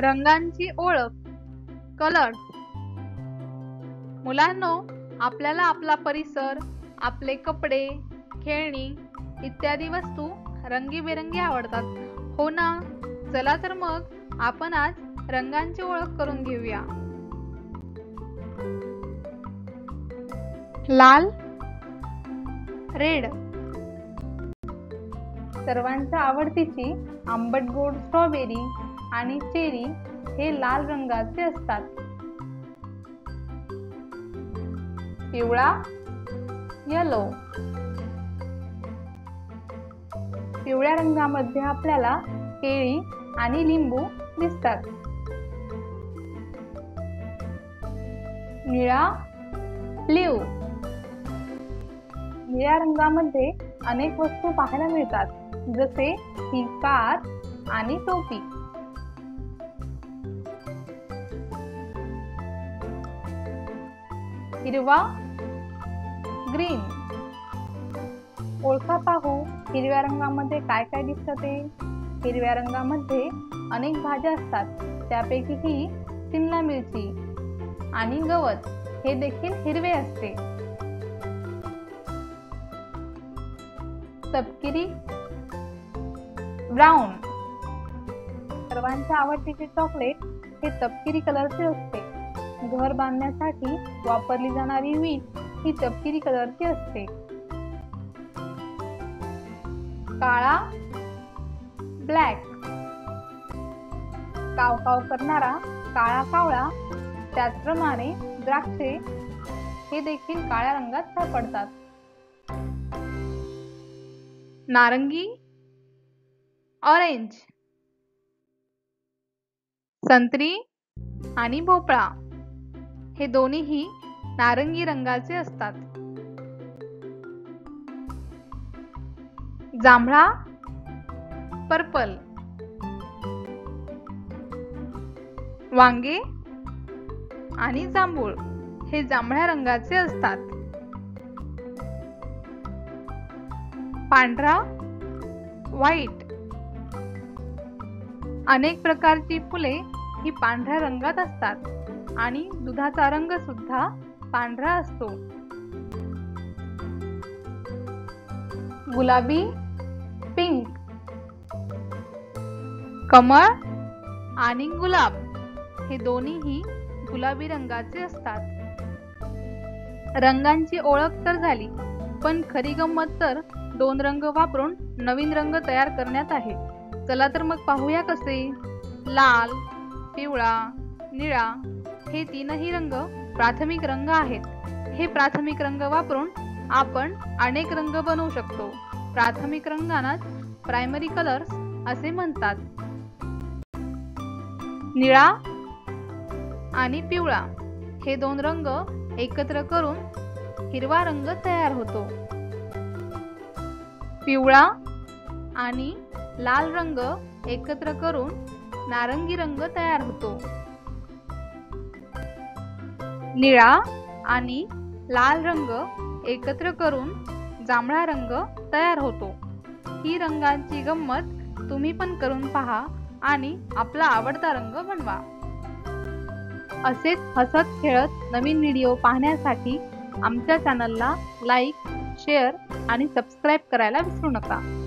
रंगांची ओळख, कलर। मुलांनो, आपल्याला आपला परिसर, आपले कपडे, खेळणी इत्यादी वस्तू रंगीबेरंगी आवडतात, हो ना? चला तर मग आपण आज रंगांची ओळख करून घेऊया। लाल, रेड, सर्वांच्या आवडतीची आंबट गोड स्ट्रॉबेरी आणि चेरी हे लाल रंगाचे असतात। पिवळा, येलो, पिवळ्या रंगामध्ये आपल्याला केळी आणि लिंबू दिसतात। निळा, ब्ल्यू, निळ्या रंगामध्ये अनेक वस्तू पाहायला मिळतात, जसे ही कार आणि टोपी। हिरवा, ग्रीन, ओळखा पाहू हिरव्या रंगामध्ये काय काय दिसते। हिरव्या रंगामध्ये अनेक भाज्या असतात, त्यापैकी ही सिमला मिरची आणि गवत हे देखील हिरवे असते। तपकिरी, ब्राउन, सर्वांच्या आवडतीचे चॉकलेट हे तपकिरी कलरचे असते। घर बांधण्यासाठी वापरली जाणारी वीट ही तपकिरी कलरची असते। काळा, ब्लॅक, कावकाव करणारा काळा कावळा, त्याचप्रमाणे द्राक्षे हे देखील काळ्या रंगात सापडतात। नारंगी, ऑरेंज, संत्री आणि भोपळा हे दोन्हीही नारंगी रंगाचे असतात। जांभळा, पर्पल, वांगे आणि जांभूळ हे जांभळ्या रंगाचे असतात। पांढरा, व्हाईट, अनेक प्रकारची फुले ही पांढऱ्या रंगात असतात आणि दुधाचा रंग सुद्धा पांढरा असतो। गुलाबी, पिंक, कमळ आणि गुलाब हे दोन्हीही गुलाबी रंगाचे असतात। रंगांची ओळख तर झाली, पण खरी गंमत तर दोन रंग वापरून नवीन रंग तयार करण्यात आहे। चला तर मग पाहूया कसे। लाल, पिवळा, निळा हे तीनही रंग प्राथमिक रंग आहेत। हे प्राथमिक रंग वापरून आपण अनेक रंग बनवू शकतो। प्राथमिक रंगांनाच प्रायमरी कलर्स असे म्हणतात। निळा आणि पिवळा हे दोन रंग एकत्र करून हिरवा रंग तयार होतो। पिवळा आणि लाल रंग एकत्र करून नारंगी रंग तयार होतो। निळा आणि लाल रंग एकत्र करून जांभळा रंग तयार होतो। ही रंगांची गंमत तुम्ही पण करून पहा आणि आपला आवडता रंग बनवा। असेच हसत खेळत नवीन व्हिडिओ पाहण्यासाठी आमच्या चॅनलला लाईक, शेअर आणि सबस्क्राईब करायला विसरू नका।